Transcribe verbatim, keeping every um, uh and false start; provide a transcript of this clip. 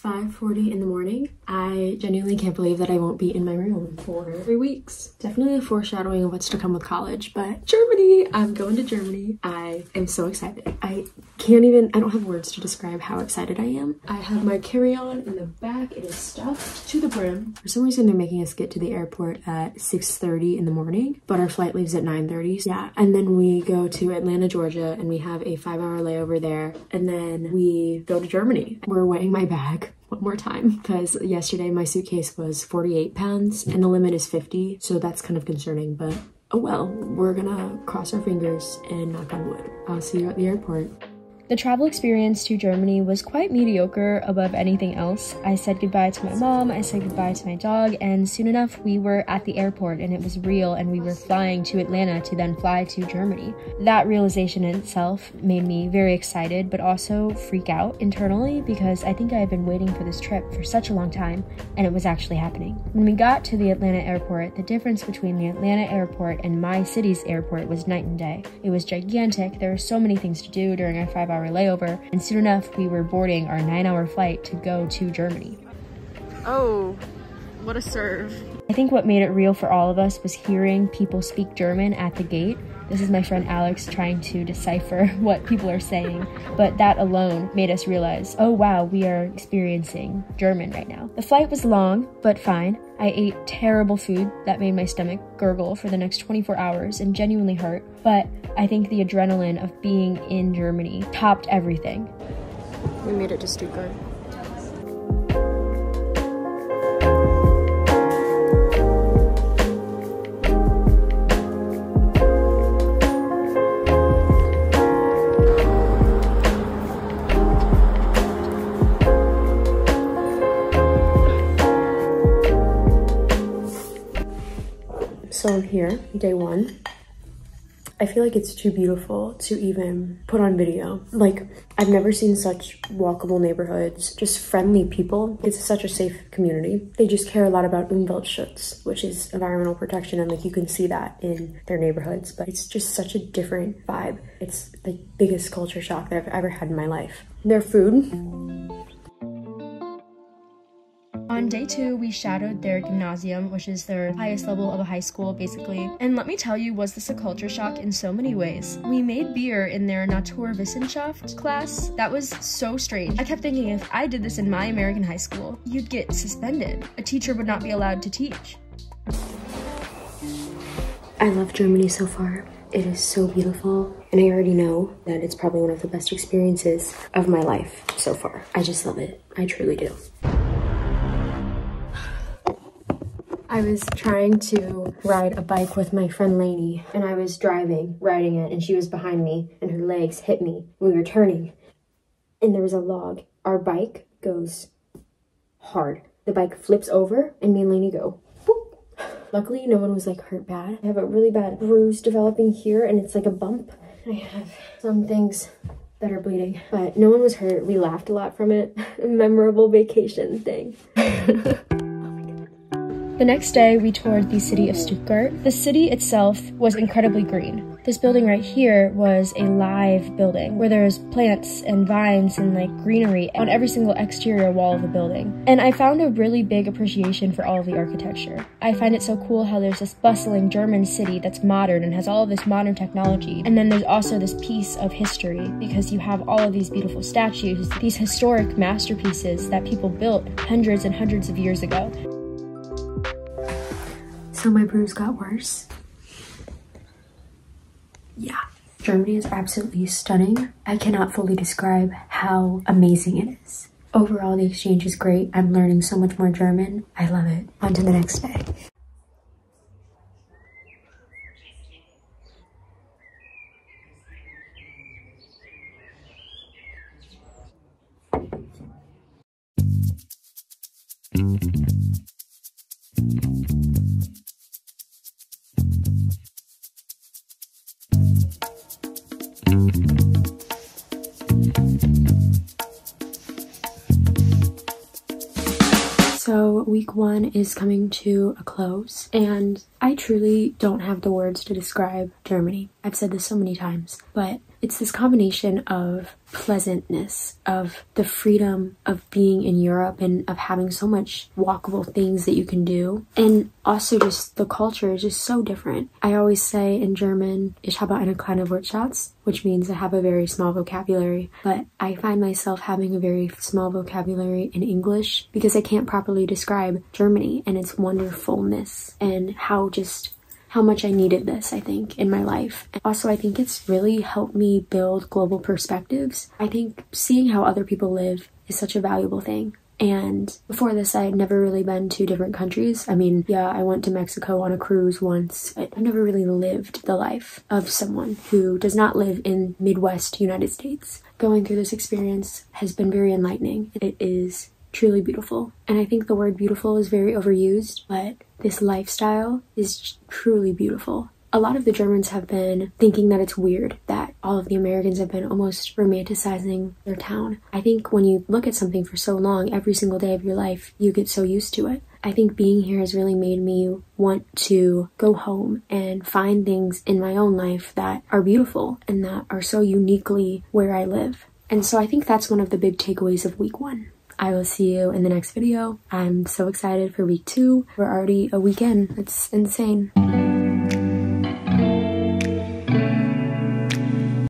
five forty in the morning. I genuinely can't believe that I won't be in my room for three weeks. Definitely a foreshadowing of what's to come with college, but Germany! I'm going to Germany. I am so excited. I can't even, I don't have words to describe how excited I am. I have my carry-on in the back. It is stuffed to the brim. For some reason, they're making us get to the airport at six thirty in the morning, but our flight leaves at nine thirty. Yeah, and then we go to Atlanta, Georgia, and we have a five-hour layover there, and then we go to Germany. We're weighing my bag one more time because yesterday my suitcase was forty-eight pounds and the limit is fifty, so that's kind of concerning, but oh well, we're gonna cross our fingers and knock on wood. I'll see you at the airport. The travel experience to Germany was quite mediocre above anything else. I said goodbye to my mom, I said goodbye to my dog, and soon enough we were at the airport and it was real and we were flying to Atlanta to then fly to Germany. That realization in itself made me very excited but also freak out internally because I think I had been waiting for this trip for such a long time and it was actually happening. When we got to the Atlanta airport, the difference between the Atlanta airport and my city's airport was night and day. It was gigantic, there were so many things to do during our five hour layover, and soon enough we were boarding our nine hour flight to go to Germany. Oh, what a serve. I think what made it real for all of us was hearing people speak German at the gate. This is my friend Alex trying to decipher what people are saying, but that alone made us realize, oh wow, we are experiencing German right now. The flight was long, but fine. I ate terrible food that made my stomach gurgle for the next twenty-four hours and genuinely hurt, but I think the adrenaline of being in Germany topped everything. We made it to Stuttgart. So I'm here, day one. I feel like it's too beautiful to even put on video. Like, I've never seen such walkable neighborhoods, just friendly people. It's such a safe community. They just care a lot about Umweltschutz, which is environmental protection, and like you can see that in their neighborhoods, but it's just such a different vibe. It's the biggest culture shock that I've ever had in my life. Their food. On day two, we shadowed their gymnasium, which is their highest level of a high school, basically. And let me tell you, was this a culture shock in so many ways. We made beer in their Naturwissenschaft class. That was so strange. I kept thinking if I did this in my American high school, you'd get suspended. A teacher would not be allowed to teach. I love Germany so far. It is so beautiful, and I already know that it's probably one of the best experiences of my life so far. I just love it. I truly do. I was trying to ride a bike with my friend Lainey, and I was driving, riding it, and she was behind me, and her legs hit me. We were turning, and there was a log. Our bike goes hard. The bike flips over, and me and Lainey go, boop. Luckily, no one was like hurt bad. I have a really bad bruise developing here, and it's like a bump. I have some things that are bleeding, but no one was hurt. We laughed a lot from it. Memorable vacation thing. The next day, we toured the city of Stuttgart. The city itself was incredibly green. This building right here was a live building where there's plants and vines and like greenery on every single exterior wall of the building. And I found a really big appreciation for all of the architecture. I find it so cool how there's this bustling German city that's modern and has all of this modern technology. And then there's also this piece of history because you have all of these beautiful statues, these historic masterpieces that people built hundreds and hundreds of years ago. So my bruise got worse. Yeah. Germany is absolutely stunning. I cannot fully describe how amazing it is. Overall, the exchange is great. I'm learning so much more German. I love it. On to the next day. So week one is coming to a close, and I truly don't have the words to describe Germany. I've said this so many times, but It's this combination of pleasantness, of the freedom of being in Europe and of having so much walkable things that you can do, and also just the culture is just so different. I always say in German, ich habe eine kleine Wortschatz, which means I have a very small vocabulary, but I find myself having a very small vocabulary in English because I can't properly describe Germany and its wonderfulness and how just how much I needed this, I think, in my life. Also, I think it's really helped me build global perspectives. I think seeing how other people live is such a valuable thing. And before this, I had never really been to different countries. I mean, yeah, I went to Mexico on a cruise once. I've never really lived the life of someone who does not live in Midwest United States. Going through this experience has been very enlightening. It is truly beautiful. And I think the word beautiful is very overused, but this lifestyle is truly beautiful. A lot of the Germans have been thinking that it's weird that all of the Americans have been almost romanticizing their town. I think when you look at something for so long, every single day of your life, you get so used to it. I think being here has really made me want to go home and find things in my own life that are beautiful and that are so uniquely where I live. And so I think that's one of the big takeaways of week one. I will see you in the next video. I'm so excited for week two. We're already a week in. It's insane.